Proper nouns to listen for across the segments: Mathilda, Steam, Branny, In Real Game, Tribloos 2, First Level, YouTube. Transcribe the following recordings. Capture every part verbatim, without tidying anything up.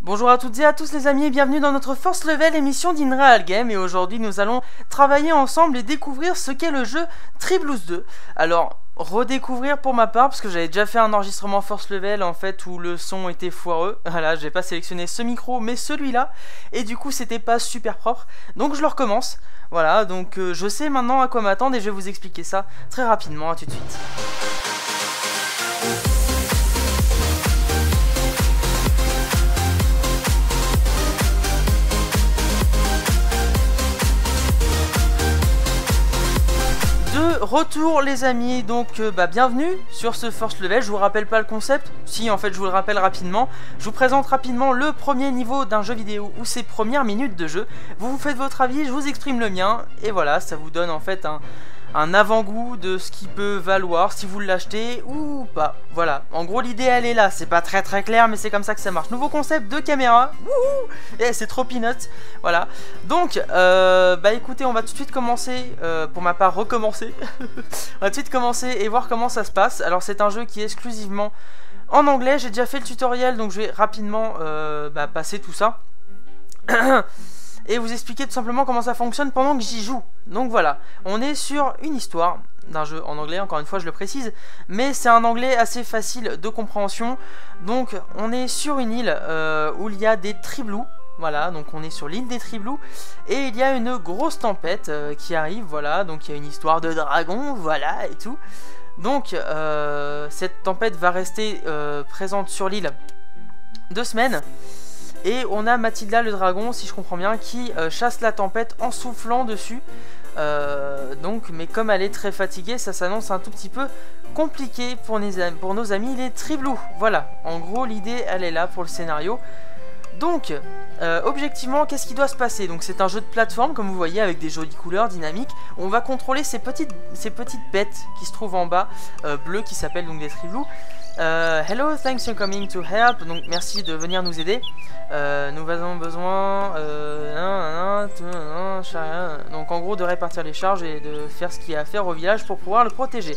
Bonjour à toutes et à tous les amis et bienvenue dans notre First Level émission d'In Real Game. Et aujourd'hui nous allons travailler ensemble et découvrir ce qu'est le jeu Tribloos deux. Alors redécouvrir pour ma part parce que j'avais déjà fait un enregistrement First Level en fait où le son était foireux. Voilà, j'ai pas sélectionné ce micro mais celui-là et du coup c'était pas super propre. Donc je le recommence. Voilà, donc euh, je sais maintenant à quoi m'attendre et je vais vous expliquer ça très rapidement. À tout de suite. Retour les amis, donc euh, bah, bienvenue sur ce First Level. Je vous rappelle pas le concept, si en fait je vous le rappelle rapidement. Je vous présente rapidement le premier niveau d'un jeu vidéo ou ses premières minutes de jeu. Vous vous faites votre avis, je vous exprime le mien et voilà, ça vous donne en fait un, un avant-goût de ce qui peut valoir si vous l'achetez ou pas. Voilà, en gros l'idée elle est là, c'est pas très très clair mais c'est comme ça que ça marche. Nouveau concept de caméra, wouhou, eh, c'est trop peanuts, voilà. Donc, euh, bah écoutez, on va tout de suite commencer, euh, pour ma part recommencer. On va tout de suite commencer et voir comment ça se passe. Alors c'est un jeu qui est exclusivement en anglais, j'ai déjà fait le tutoriel donc je vais rapidement euh, bah, passer tout ça. Et vous expliquer tout simplement comment ça fonctionne pendant que j'y joue. Donc voilà, on est sur une histoire d'un jeu en anglais, encore une fois je le précise, mais c'est un anglais assez facile de compréhension. Donc on est sur une île euh, où il y a des Tribloos. Voilà, donc on est sur l'île des Tribloos et il y a une grosse tempête euh, qui arrive, voilà, donc il y a une histoire de dragon, voilà, et tout. Donc euh, cette tempête va rester euh, présente sur l'île deux semaines. Et on a Mathilda le dragon, si je comprends bien, qui euh, chasse la tempête en soufflant dessus. Euh, donc, mais comme elle est très fatiguée, ça s'annonce un tout petit peu compliqué pour, les, pour nos amis les Tribloos. Voilà, en gros l'idée elle est là pour le scénario. Donc, euh, objectivement, qu'est-ce qui doit se passer? Donc c'est un jeu de plateforme, comme vous voyez, avec des jolies couleurs, dynamiques. On va contrôler ces petites, ces petites bêtes qui se trouvent en bas, euh, bleues, qui s'appellent donc des Tribloos. Euh, hello, thanks for coming to help. Donc merci de venir nous aider. Euh, nous avons besoin euh, donc en gros de répartir les charges et de faire ce qu'il y a à faire au village pour pouvoir le protéger.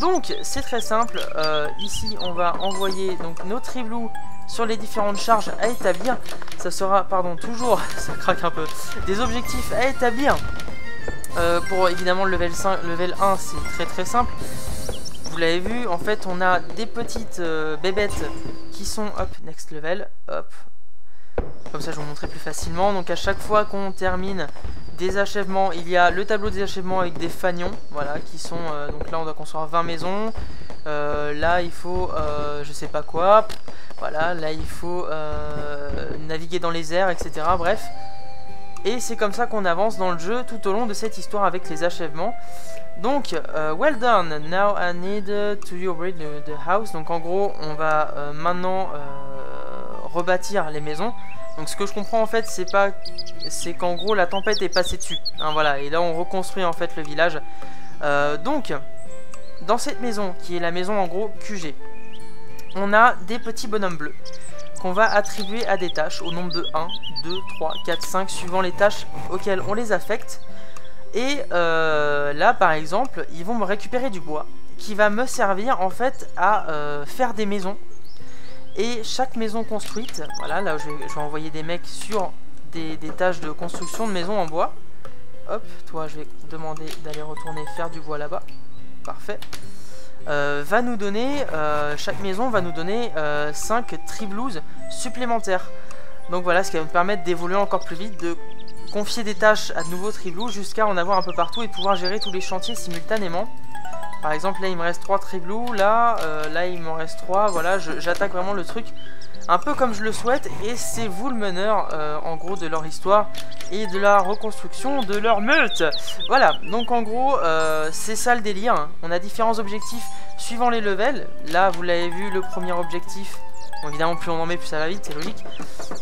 Donc c'est très simple. Euh, ici on va envoyer donc nos Tribloos sur les différentes charges à établir. Ça sera, pardon, toujours, ça craque un peu, des objectifs à établir. Euh, pour évidemment le level cinq, level un, c'est très très simple. Vous l'avez vu, en fait on a des petites euh, bébêtes qui sont, hop, next level, hop, comme ça je vous montrerai plus facilement. Donc à chaque fois qu'on termine des achèvements, il y a le tableau des achèvements avec des fanions, voilà, qui sont, euh, donc là on doit construire vingt maisons, euh, là il faut, euh, je sais pas quoi, voilà, là il faut euh, naviguer dans les airs, et cetera, bref. Et c'est comme ça qu'on avance dans le jeu tout au long de cette histoire avec les achèvements. Donc, euh, well done, now I need to you build the house. Donc en gros, on va euh, maintenant euh, rebâtir les maisons. Donc ce que je comprends en fait, c'est pas, c'est qu'en gros la tempête est passée dessus. Hein, voilà, et là on reconstruit en fait le village. Euh, donc, dans cette maison, qui est la maison en gros Q G, on a des petits bonhommes bleus qu'on va attribuer à des tâches au nombre de un, deux, trois, quatre, cinq suivant les tâches auxquelles on les affecte. Et euh, là par exemple ils vont me récupérer du bois qui va me servir en fait à euh, faire des maisons. Et chaque maison construite, voilà, là je vais, je vais envoyer des mecs sur des, des tâches de construction de maisons en bois. Hop, toi je vais demander d'aller retourner faire du bois là-bas, parfait. Euh, va nous donner, euh, chaque maison va nous donner euh, cinq Tribloos supplémentaires. Donc voilà, ce qui va nous permettre d'évoluer encore plus vite, de confier des tâches à de nouveaux Tribloos jusqu'à en avoir un peu partout et pouvoir gérer tous les chantiers simultanément. Par exemple là il me reste trois Tribloos, là, euh, là il m'en reste trois, voilà, j'attaque vraiment le truc un peu comme je le souhaite. Et c'est vous le meneur euh, en gros de leur histoire et de la reconstruction de leur meute. Voilà, donc en gros euh, c'est ça le délire, hein. On a différents objectifs suivant les levels. Là vous l'avez vu, le premier objectif, bon, évidemment plus on en met plus ça va vite, c'est logique.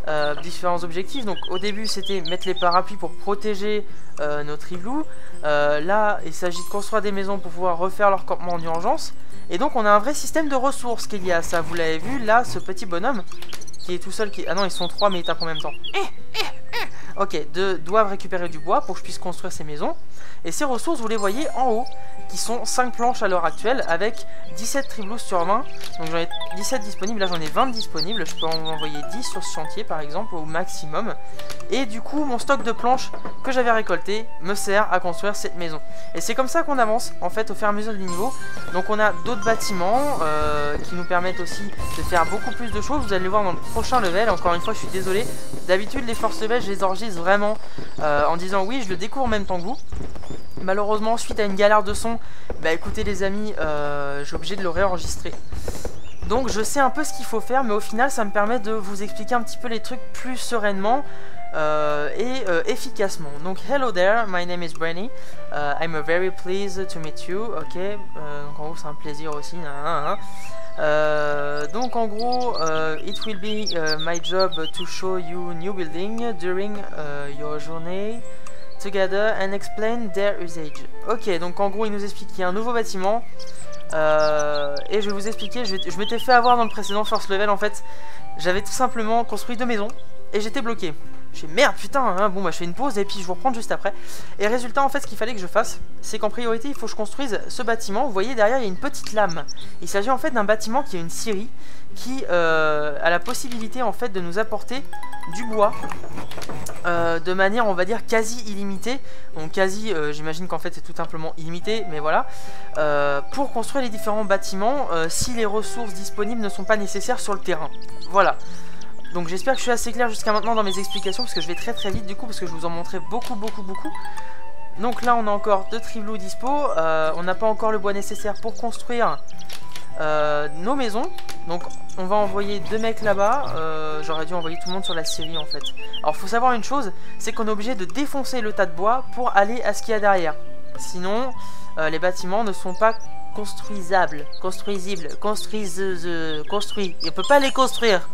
euh, Différents objectifs, donc au début c'était mettre les parapluies pour protéger euh, nos Tribloos. euh, Là il s'agit de construire des maisons pour pouvoir refaire leur campement en urgence. Et donc on a un vrai système de ressources qu'il y a à ça. Vous l'avez vu, là ce petit bonhomme qui est tout seul qui... Ah non ils sont trois mais ils tapent en même temps. Ok, de, doivent récupérer du bois pour que je puisse construire ces maisons. Et ces ressources, vous les voyez en haut, qui sont cinq planches à l'heure actuelle, avec dix-sept tribloos sur vingt. Donc j'en ai dix-sept disponibles, là j'en ai vingt disponibles. Je peux en envoyer dix sur ce chantier par exemple, au maximum. Et du coup, mon stock de planches que j'avais récolté me sert à construire cette maison. Et c'est comme ça qu'on avance, en fait, au fur et à mesure du niveau. Donc on a d'autres bâtiments euh, qui nous permettent aussi de faire beaucoup plus de choses. Vous allez le voir dans le prochain level. Encore une fois, je suis désolé. D'habitude, les forces level, je les enregistre vraiment euh, en disant oui, je le découvre en même temps que vous. Malheureusement, suite à une galère de son, bah écoutez les amis, euh, j'ai obligé de le réenregistrer. Donc je sais un peu ce qu'il faut faire, mais au final ça me permet de vous expliquer un petit peu les trucs plus sereinement euh, et euh, efficacement. Donc hello there, my name is Branny, uh, I'm very pleased to meet you, ok, euh, donc en gros c'est un plaisir aussi, nah, nah, nah. Euh, donc en gros, euh, it will be uh, my job to show you new building during uh, your journey together and explain their usage. Ok, donc en gros il nous explique qu'il y a un nouveau bâtiment. Euh, et je vais vous expliquer, je, je m'étais fait avoir dans le précédent First Level en fait. J'avais tout simplement construit deux maisons et j'étais bloqué. Je fais merde putain, hein, bon bah je fais une pause et puis je vous reprends juste après. Et résultat en fait ce qu'il fallait que je fasse, c'est qu'en priorité il faut que je construise ce bâtiment. Vous voyez derrière il y a une petite lame. Il s'agit en fait d'un bâtiment qui est une scierie, qui euh, a la possibilité en fait de nous apporter du bois euh, de manière on va dire quasi illimitée. Donc quasi euh, j'imagine qu'en fait c'est tout simplement illimité, mais voilà, euh, pour construire les différents bâtiments euh, si les ressources disponibles ne sont pas nécessaires sur le terrain. Voilà. Donc j'espère que je suis assez clair jusqu'à maintenant dans mes explications, parce que je vais très très vite du coup, parce que je vous en montrais beaucoup beaucoup beaucoup. Donc là on a encore deux tribloos dispo, euh, on n'a pas encore le bois nécessaire pour construire euh, nos maisons. Donc on va envoyer deux mecs là-bas, euh, j'aurais dû envoyer tout le monde sur la série en fait. Alors faut savoir une chose, c'est qu'on est obligé de défoncer le tas de bois pour aller à ce qu'il y a derrière. Sinon euh, les bâtiments ne sont pas construisable, construisible, construise, euh, construit. Il peut pas les construire.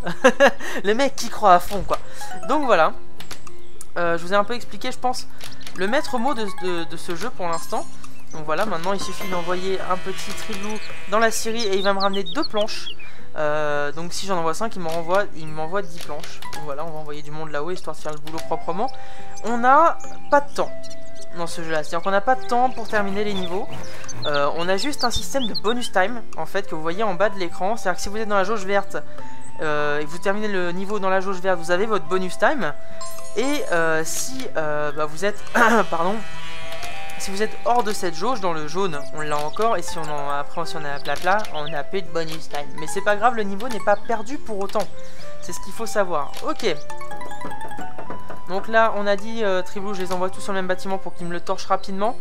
Le mec qui croit à fond quoi. Donc voilà, euh, je vous ai un peu expliqué je pense le maître mot de, de, de ce jeu pour l'instant. Donc voilà, maintenant il suffit d'envoyer un petit triblou dans la scierie et il va me ramener deux planches. Euh, donc si j'en envoie cinq, il m'envoie il m'envoie dix planches. Donc voilà, on va envoyer du monde là-haut histoire de faire le boulot proprement. On n'a pas de temps dans ce jeu là, c'est à dire qu'on n'a pas de temps pour terminer les niveaux. Euh, on a juste un système de bonus time en fait que vous voyez en bas de l'écran, c'est à dire que si vous êtes dans la jauge verte euh, et que vous terminez le niveau dans la jauge verte, vous avez votre bonus time. Et euh, si euh, bah vous êtes pardon, si vous êtes hors de cette jauge, dans le jaune on l'a encore, et si on en après si on est à plat plat, on n'a plus de bonus time, mais c'est pas grave, le niveau n'est pas perdu pour autant, c'est ce qu'il faut savoir. Ok. Donc là on a dit euh, Tribloos, je les envoie tous sur le même bâtiment pour qu'ils me le torchent rapidement.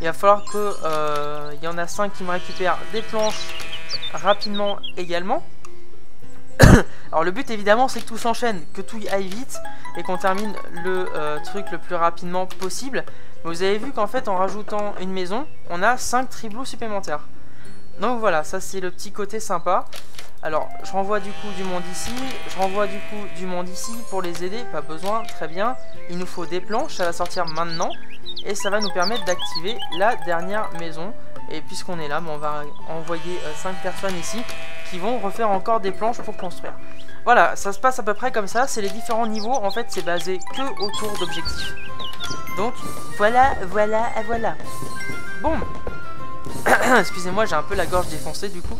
Il va falloir que euh, y en a cinq qui me récupèrent des planches rapidement également. Alors le but évidemment c'est que tout s'enchaîne, que tout y aille vite et qu'on termine le euh, truc le plus rapidement possible. Mais vous avez vu qu'en fait en rajoutant une maison, on a cinq Tribloos supplémentaires. Donc voilà, ça c'est le petit côté sympa. Alors, je renvoie du coup du monde ici, je renvoie du coup du monde ici pour les aider, pas besoin, très bien. Il nous faut des planches, ça va sortir maintenant, et ça va nous permettre d'activer la dernière maison. Et puisqu'on est là, bon, on va envoyer euh, cinq personnes ici, qui vont refaire encore des planches pour construire. Voilà, ça se passe à peu près comme ça, c'est les différents niveaux, en fait c'est basé que autour d'objectifs. Donc, voilà, voilà, voilà. Bon, excusez-moi, j'ai un peu la gorge défoncée du coup.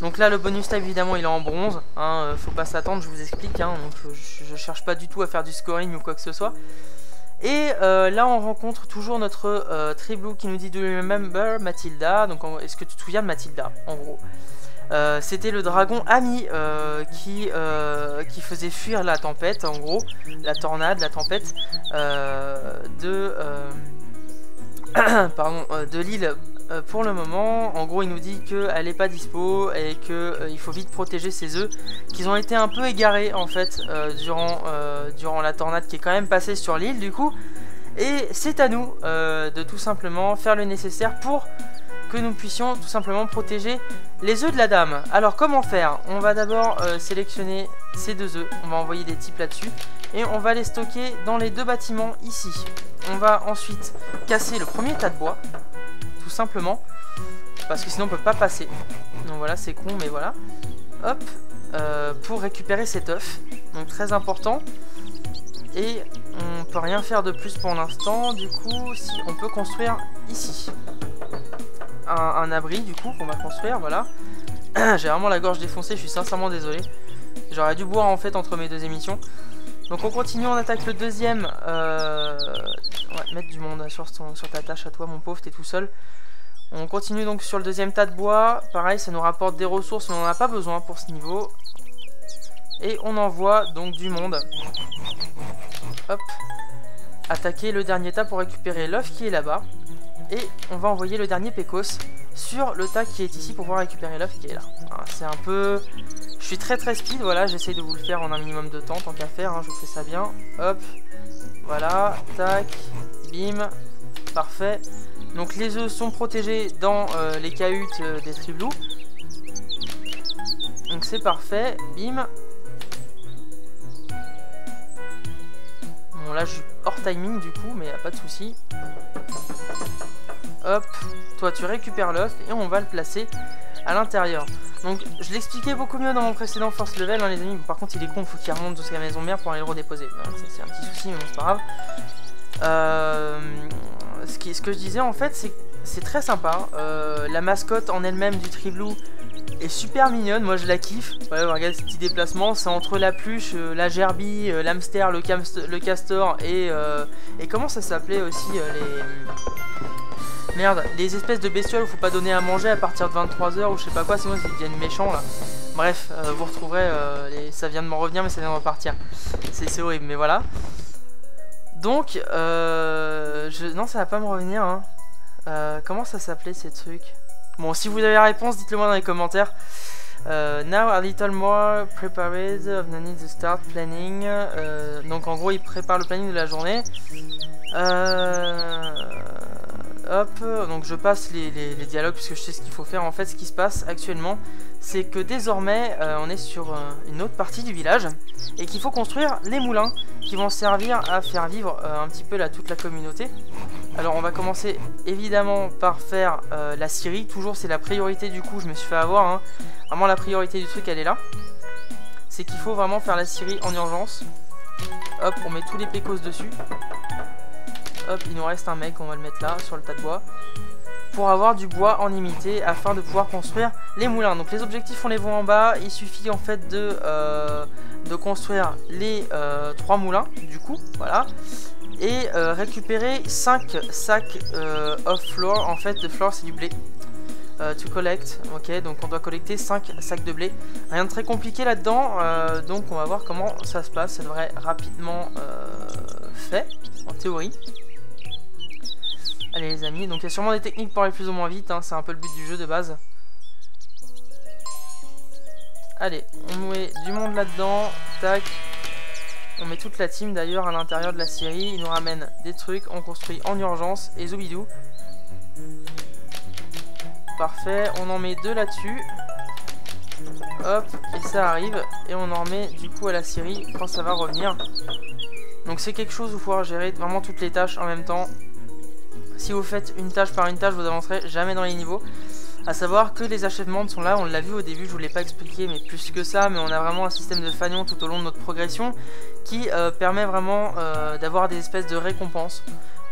Donc là le bonus type évidemment il est en bronze, hein, euh, faut pas s'attendre, je vous explique, hein, donc je, je cherche pas du tout à faire du scoring ou quoi que ce soit. Et euh, là on rencontre toujours notre euh, Tribloo qui nous dit do you remember Mathilda, donc est-ce que tu te souviens de Mathilda en gros. Euh, c'était le dragon ami euh, qui, euh, qui faisait fuir la tempête en gros, la tornade, la tempête euh, de, euh, pardon, euh, de l'île. Euh, pour le moment, en gros il nous dit qu'elle n'est pas dispo et qu'il euh, faut vite protéger ses œufs, qu'ils ont été un peu égarés en fait euh, durant, euh, durant la tornade qui est quand même passée sur l'île du coup. Et c'est à nous euh, de tout simplement faire le nécessaire pour que nous puissions tout simplement protéger les œufs de la dame. Alors comment faire? On va d'abord euh, sélectionner ces deux œufs, on va envoyer des types là-dessus et on va les stocker dans les deux bâtiments ici. On va ensuite casser le premier tas de bois, tout simplement, parce que sinon on peut pas passer. Donc voilà, c'est con, mais voilà. Hop, euh, pour récupérer cet œuf. Donc très important. et on peut rien faire de plus pour l'instant. Du coup, si on peut construire ici un, un abri, du coup qu'on va construire, voilà. J'ai vraiment la gorge défoncée, je suis sincèrement désolé. J'aurais dû boire en fait entre mes deux émissions. Donc on continue, on attaque le deuxième. Euh... Ouais, mettre du monde sur, ton, sur ta tâche à toi, mon pauvre, t'es tout seul. On continue donc sur le deuxième tas de bois. Pareil, ça nous rapporte des ressources, on n'en a pas besoin pour ce niveau. Et on envoie donc du monde. Hop. Attaquer le dernier tas pour récupérer l'œuf qui est là-bas. Et on va envoyer le dernier Pécos sur le tas qui est ici pour pouvoir récupérer l'œuf qui est là. C'est un peu... Je suis très très speed, voilà, j'essaie de vous le faire en un minimum de temps, tant qu'à faire, hein, je fais ça bien. Hop, voilà, tac, bim, parfait. Donc les œufs sont protégés dans euh, les cahutes euh, des Tribloos. Donc c'est parfait, bim. Bon là je suis hors timing du coup, mais y a pas de souci. Hop, toi tu récupères l'œuf et on va le placer à l'intérieur. Donc je l'expliquais beaucoup mieux dans mon précédent First Level, hein, les amis. Par contre il est con, faut qu'il remonte jusqu'à la maison mère pour aller le redéposer. C'est un petit souci, mais c'est pas grave. Euh, ce, qui, ce que je disais en fait, c'est c'est très sympa. Euh, la mascotte en elle-même du Tribloo est super mignonne, moi je la kiffe. Ouais, regarde ce petit déplacement, c'est entre la pluche, euh, la gerbille, euh, l'hamster, le, le castor et, euh, et comment ça s'appelait aussi euh, les... Merde, les espèces de bestioles où faut pas donner à manger à partir de vingt-trois heures ou je sais pas quoi, sinon ils deviennent méchants là. Bref, euh, vous retrouverez, euh, les... ça vient de m'en revenir mais ça vient de repartir. C'est horrible, mais voilà. Donc, euh, je... non ça va pas me revenir hein. Euh, comment ça s'appelait ces trucs? Bon, si vous avez la réponse, dites-le moi dans les commentaires. Euh, now a little more prepared of the need to start planning. Euh, donc en gros, il prépare le planning de la journée. Euh, hop, donc je passe les, les, les dialogues puisque je sais ce qu'il faut faire. En fait, ce qui se passe actuellement, c'est que désormais, euh, on est sur euh, une autre partie du village et qu'il faut construire les moulins qui vont servir à faire vivre euh, un petit peu là, toute la communauté. Alors on va commencer évidemment par faire euh, la scierie, toujours c'est la priorité du coup, je me suis fait avoir, hein. Vraiment la priorité du truc elle est là, c'est qu'il faut vraiment faire la scierie en urgence. Hop, on met tous les pécos dessus, hop, il nous reste un mec, on va le mettre là sur le tas de bois, pour avoir du bois en illimité afin de pouvoir construire les moulins. Donc les objectifs on les voit en bas, il suffit en fait de, euh, de construire les euh, trois moulins du coup, voilà. Et euh, récupérer cinq sacs euh, off floor. En fait, le floor c'est du blé. Euh, to collect. Ok, donc on doit collecter cinq sacs de blé. Rien de très compliqué là-dedans. Euh, donc on va voir comment ça se passe. Ça devrait être rapidement euh, fait, en théorie. Allez, les amis. Donc il y a sûrement des techniques pour aller plus ou moins vite. Hein. C'est un peu le but du jeu de base. Allez, on met du monde là-dedans. Tac. On met toute la team d'ailleurs à l'intérieur de la série. Ils nous ramènent des trucs, on construit en urgence et zoubidou. Parfait, on en met deux là-dessus. Hop, et ça arrive. Et on en remet du coup à la série quand ça va revenir. Donc c'est quelque chose où il faut pouvoir gérer vraiment toutes les tâches en même temps. Si vous faites une tâche par une tâche, vous avancerez jamais dans les niveaux. A savoir que les achèvements sont là, on l'a vu au début, je ne vous l'ai pas expliqué, mais plus que ça, mais on a vraiment un système de fanion tout au long de notre progression qui euh, permet vraiment euh, d'avoir des espèces de récompenses.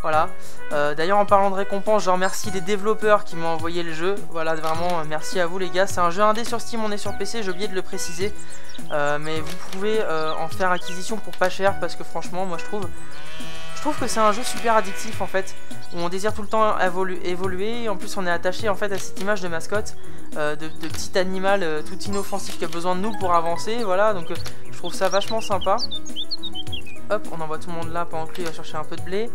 Voilà. Euh, D'ailleurs, en parlant de récompenses, je remercie les développeurs qui m'ont envoyé le jeu. Voilà, vraiment, merci à vous les gars. C'est un jeu indé sur Steam, on est sur P C, j'ai oublié de le préciser. Euh, mais vous pouvez euh, en faire acquisition pour pas cher parce que franchement, moi je trouve... Je trouve que c'est un jeu super addictif en fait, où on désire tout le temps évoluer, en plus on est attaché en fait à cette image de mascotte, euh, de, de petit animal euh, tout inoffensif qui a besoin de nous pour avancer, voilà, donc euh, je trouve ça vachement sympa. Hop, on envoie tout le monde là pendant que lui va chercher un peu de blé.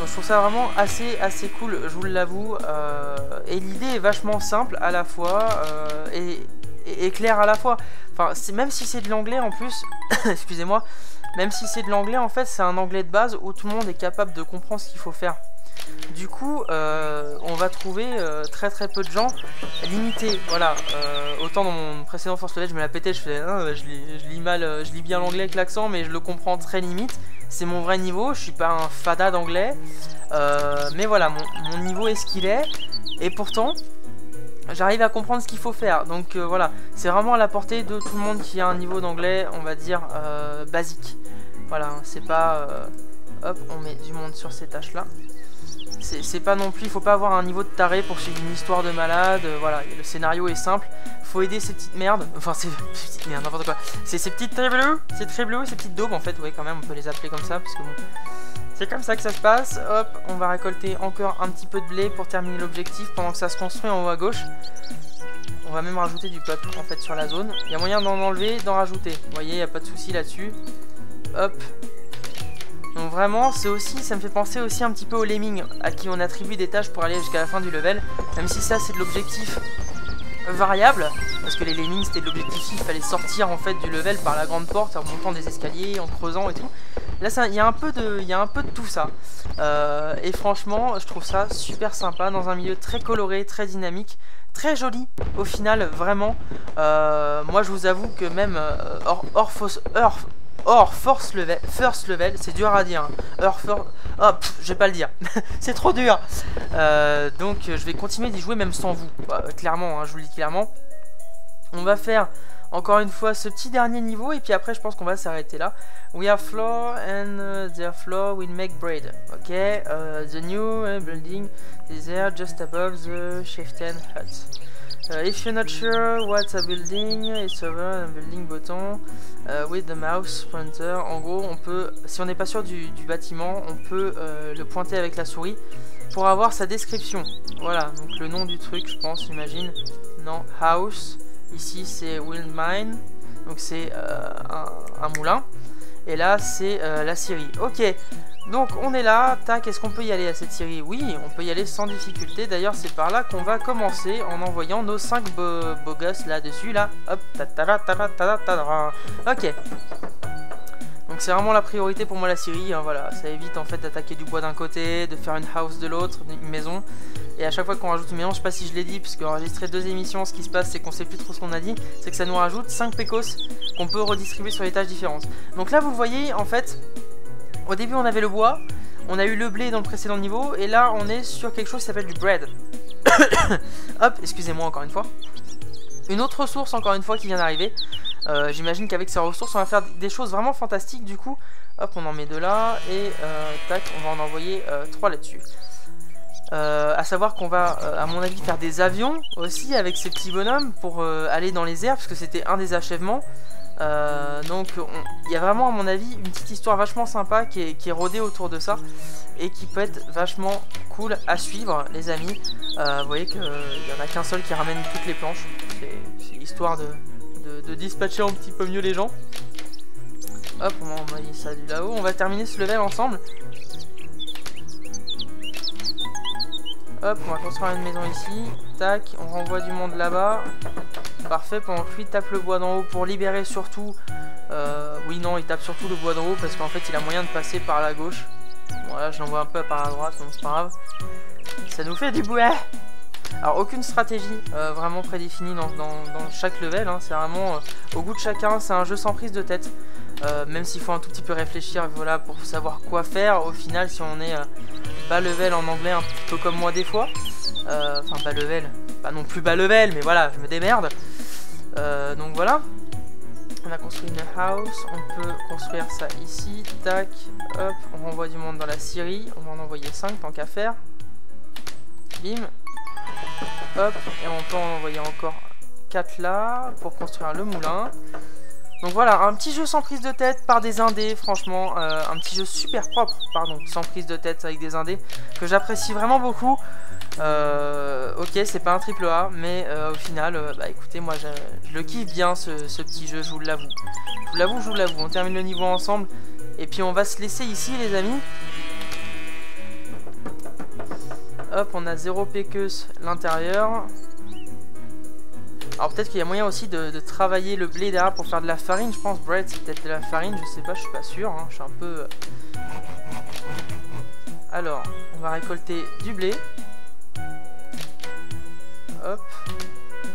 Donc je trouve ça vraiment assez assez cool, je vous l'avoue, euh, et l'idée est vachement simple à la fois, euh, et, et, et claire à la fois. Enfin, même si c'est de l'anglais en plus, excusez-moi, même si c'est de l'anglais, en fait, c'est un anglais de base où tout le monde est capable de comprendre ce qu'il faut faire. Du coup, euh, on va trouver euh, très très peu de gens limités. Voilà, euh, autant dans mon précédent First Level, je me la pétais, je faisais, hein, je, lis, je lis mal, je lis bien l'anglais avec l'accent, mais je le comprends très limite. C'est mon vrai niveau, je suis pas un fada d'anglais, euh, mais voilà, mon, mon niveau est ce qu'il est, et pourtant... J'arrive à comprendre ce qu'il faut faire, donc euh, voilà, c'est vraiment à la portée de tout le monde qui a un niveau d'anglais, on va dire, euh, basique. Voilà, c'est pas... Euh, hop, on met du monde sur ces tâches-là. C'est pas non plus... Il faut pas avoir un niveau de taré pour suivre une histoire de malade. Euh, voilà, le scénario est simple. Faut aider ces petites merdes. Enfin, ces petites merdes, n'importe quoi. C'est ces petites Tribloos, ces Tribloos, ces petites daubes, en fait. Ouais, quand même, on peut les appeler comme ça, parce que bon... C'est comme ça que ça se passe. Hop, on va récolter encore un petit peu de blé pour terminer l'objectif pendant que ça se construit en haut à gauche. On va même rajouter du peuple en fait sur la zone. Il y a moyen d'en enlever, d'en rajouter. Vous voyez, il n'y a pas de souci là-dessus. Hop. Donc vraiment, c'est aussi, ça me fait penser aussi un petit peu aux lemmings à qui on attribue des tâches pour aller jusqu'à la fin du level. Même si ça, c'est de l'objectif variable. Parce que les lemmings, c'était de l'objectif, il fallait sortir en fait du level par la grande porte en montant des escaliers, en creusant et tout. Là, il y a un peu de, il y a un peu de tout ça. Euh, et franchement, je trouve ça super sympa dans un milieu très coloré, très dynamique. Très joli au final, vraiment. Euh, moi je vous avoue que même euh, hors, hors, fausse, hors, hors force level, first level, c'est dur à dire. Hors for... oh, pff, je vais pas le dire, c'est trop dur. Euh, donc je vais continuer d'y jouer même sans vous, bah, clairement, hein, je vous le dis clairement. On va faire encore une fois ce petit dernier niveau et puis après je pense qu'on va s'arrêter là. We are floor and uh, their floor will make bread. Ok, uh, the new uh, building is there just above the chieftain hut. Uh, if you're not sure what's a building, it's over a building button uh, with the mouse pointer. En gros, on peut, si on n'est pas sûr du, du bâtiment, on peut uh, le pointer avec la souris pour avoir sa description. Voilà, donc le nom du truc, je pense, imagine. Non, house. Ici c'est Wild Mine, donc c'est euh, un, un moulin. Et là c'est euh, la scierie. Ok, donc on est là. Tac, est-ce qu'on peut y aller à cette scierie? Oui, on peut y aller sans difficulté. D'ailleurs c'est par là qu'on va commencer en envoyant nos cinq beaux, beaux gosses là-dessus. Là, hop, ta ta ta ta ta ta. Ok. Donc c'est vraiment la priorité pour moi la scierie, hein, voilà, ça évite en fait d'attaquer du bois d'un côté, de faire une house de l'autre, une maison. Et à chaque fois qu'on rajoute une maison, je sais pas si je l'ai dit, puisque enregistrer deux émissions, ce qui se passe c'est qu'on sait plus trop ce qu'on a dit, c'est que ça nous rajoute cinq pécos qu'on peut redistribuer sur les tâches différentes. Donc là vous voyez en fait, au début on avait le bois, on a eu le blé dans le précédent niveau, et là on est sur quelque chose qui s'appelle du bread. Hop, excusez-moi encore une fois. Une autre ressource encore une fois qui vient d'arriver. Euh, j'imagine qu'avec ces ressources on va faire des choses vraiment fantastiques. Du coup hop, on en met deux là et euh, tac, on va en envoyer euh, trois là dessus euh, à savoir qu'on va euh, à mon avis faire des avions aussi avec ces petits bonhommes pour euh, aller dans les airs, parce que c'était un des achèvements. Euh, donc il y a vraiment à mon avis une petite histoire vachement sympa qui est, qui est rodée autour de ça et qui peut être vachement cool à suivre les amis. Euh, vous voyez qu'il n'y en a qu'un seul qui ramène toutes les planches, c'est histoire de De, de dispatcher un petit peu mieux les gens. Hop, on va envoyer ça du là-haut. On va terminer ce level ensemble. Hop, on va construire une maison ici. Tac, on renvoie du monde là-bas. Parfait, pendant que lui tape le bois d'en haut pour libérer surtout... Euh, oui, non, il tape surtout le bois d'en haut parce qu'en fait, il a moyen de passer par la gauche. Voilà, je l'envoie un peu par la droite, donc c'est pas grave. Ça nous fait du boulet. Alors aucune stratégie euh, vraiment prédéfinie dans, dans, dans chaque level, hein, c'est vraiment euh, au goût de chacun, c'est un jeu sans prise de tête. Euh, même s'il faut un tout petit peu réfléchir, voilà, pour savoir quoi faire, au final si on est euh, bas level en anglais, un petit peu comme moi des fois, euh, enfin bas level, pas non plus bas level, mais voilà, je me démerde. Euh, donc voilà, on a construit une house, on peut construire ça ici, tac, hop, on renvoie du monde dans la scierie, on va en envoyer cinq tant qu'à faire, bim. Hop, et on peut en envoyer encore quatre là pour construire le moulin. Donc voilà, un petit jeu sans prise de tête par des indés, franchement, euh, un petit jeu super propre, pardon, sans prise de tête avec des indés, que j'apprécie vraiment beaucoup. Euh, ok, c'est pas un triple A, mais euh, au final, euh, bah écoutez, moi je, je le kiffe bien ce, ce petit jeu, je vous l'avoue. Je vous l'avoue, je vous l'avoue, on termine le niveau ensemble, et puis on va se laisser ici les amis. Hop, on a zéro péqueuse l'intérieur. Alors peut-être qu'il y a moyen aussi de, de travailler le blé derrière pour faire de la farine, je pense. Bread, c'est peut-être de la farine, je sais pas, je suis pas sûr, hein. Je suis un peu... Alors, on va récolter du blé. Hop.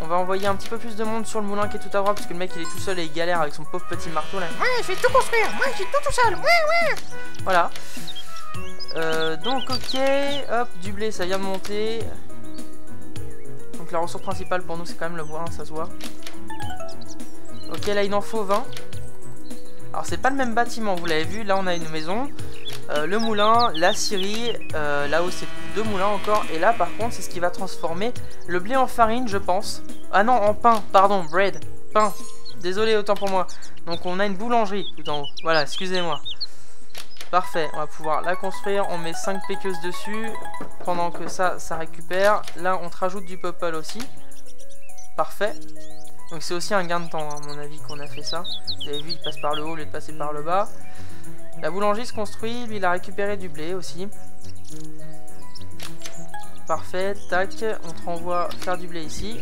On va envoyer un petit peu plus de monde sur le moulin qui est tout à droite, parce que le mec il est tout seul et il galère avec son pauvre petit marteau là. Ouais, je vais tout construire, ouais, je suis tout tout seul, ouais, ouais. Voilà. Euh, donc ok, hop, du blé ça vient de monter. Donc la ressource principale pour nous c'est quand même le bois, hein, ça se voit. Ok, là il en faut vingt. Alors c'est pas le même bâtiment, vous l'avez vu, là on a une maison, euh, le moulin, la scierie, euh, là-haut c'est deux moulins encore, et là par contre c'est ce qui va transformer le blé en farine je pense. Ah non, en pain, pardon, bread, pain, désolé autant pour moi. Donc on a une boulangerie tout en haut, voilà, excusez-moi. Parfait, on va pouvoir la construire, on met cinq péqueuses dessus, pendant que ça, ça récupère. Là on te rajoute du popol aussi, parfait. Donc c'est aussi un gain de temps, hein, à mon avis, qu'on a fait ça. Vous avez vu, il passe par le haut au lieu de passer par le bas. La boulangerie se construit, lui il a récupéré du blé aussi. Parfait, tac, on te renvoie faire du blé ici.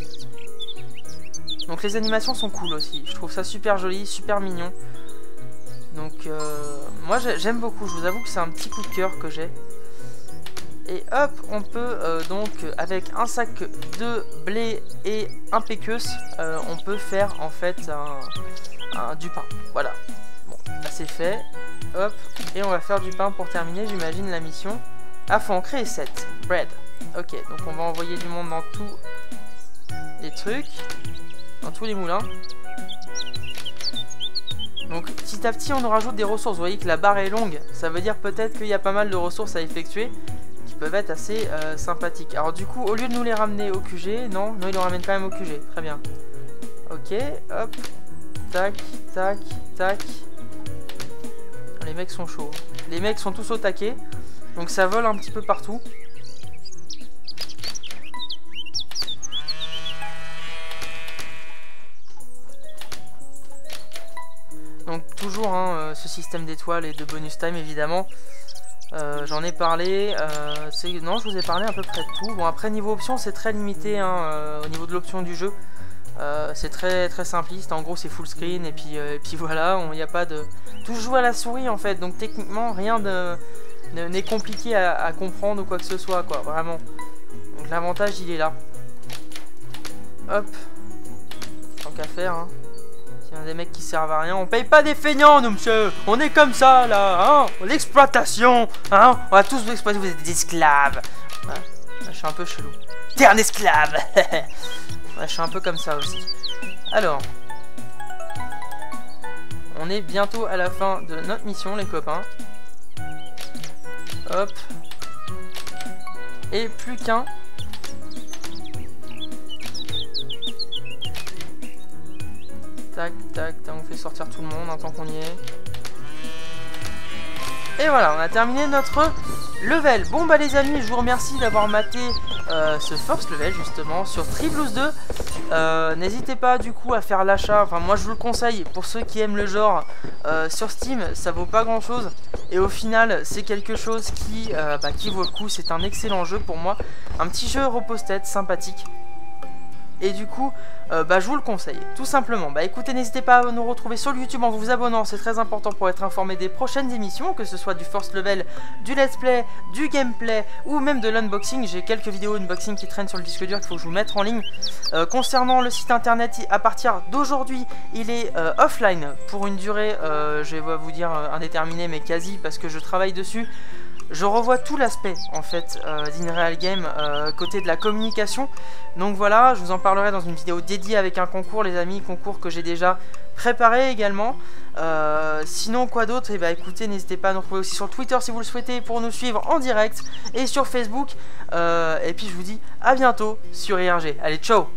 Donc les animations sont cool aussi, je trouve ça super joli, super mignon. Donc euh, moi j'aime beaucoup, je vous avoue que c'est un petit coup de cœur que j'ai. Et hop, on peut euh, donc avec un sac de blé et un pécus, euh, on peut faire en fait un, un, du pain. Voilà, bon, là c'est fait. Hop, et on va faire du pain pour terminer, j'imagine, la mission. Ah, faut en créer sept. Bread. Ok, donc on va envoyer du monde dans tous les trucs, dans tous les moulins. Donc petit à petit on nous rajoute des ressources. Vous voyez que la barre est longue, ça veut dire peut-être qu'il y a pas mal de ressources à effectuer, qui peuvent être assez euh, sympathiques. Alors du coup, au lieu de nous les ramener au Q G, non, non, ils nous ramènent quand même au Q G, très bien. Ok, hop, tac, tac, tac. Les mecs sont chauds, les mecs sont tous au taquet, donc ça vole un petit peu partout. Donc toujours hein, ce système d'étoiles et de bonus time évidemment, euh, j'en ai parlé, euh, non je vous ai parlé à peu près de tout. Bon après niveau option c'est très limité hein, euh, au niveau de l'option du jeu, euh, c'est très très simpliste, en gros c'est full screen et puis, euh, et puis voilà, il n'y a pas de... Tout joue à la souris en fait, donc techniquement rien de n'est compliqué à, à comprendre ou quoi que ce soit quoi, vraiment. Donc l'avantage il est là. Hop, tant qu'à faire hein. Il y a des mecs qui servent à rien, on paye pas des feignants nous monsieur, on est comme ça là, hein, l'exploitation, hein, on va tous vous exploiter, vous êtes des esclaves. Ouais, je suis un peu chelou. T'es un esclave. Ouais, je suis un peu comme ça aussi. Alors, on est bientôt à la fin de notre mission les copains. Hop. Et plus qu'un. Tac, tac, tac, on fait sortir tout le monde, hein, tant qu'on y est. Et voilà, on a terminé notre level. Bon bah les amis, je vous remercie d'avoir maté euh, ce First Level justement sur Tribloos deux. Euh, N'hésitez pas du coup à faire l'achat, enfin moi je vous le conseille, pour ceux qui aiment le genre, euh, sur Steam, ça vaut pas grand chose. Et au final, c'est quelque chose qui, euh, bah, qui vaut le coup, c'est un excellent jeu pour moi. Un petit jeu repose-tête, sympathique. Et du coup, euh, bah, je vous le conseille, tout simplement. Bah écoutez, n'hésitez pas à nous retrouver sur le YouTube en vous abonnant, c'est très important pour être informé des prochaines émissions, que ce soit du First Level, du Let's Play, du Gameplay, ou même de l'unboxing. J'ai quelques vidéos unboxing qui traînent sur le disque dur qu'il faut que je vous mette en ligne. Euh, concernant le site internet, à partir d'aujourd'hui, il est euh, offline pour une durée, euh, je vais vous dire euh, indéterminée, mais quasi, parce que je travaille dessus. Je revois tout l'aspect en fait euh, d'In Real Game euh, côté de la communication. Donc voilà, je vous en parlerai dans une vidéo dédiée avec un concours les amis, concours que j'ai déjà préparé également. Euh, sinon quoi d'autre, et eh bah écoutez, n'hésitez pas à nous retrouver aussi sur Twitter si vous le souhaitez pour nous suivre en direct et sur Facebook. Euh, et puis je vous dis à bientôt sur I R G. Allez, ciao.